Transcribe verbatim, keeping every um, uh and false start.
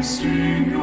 Sting.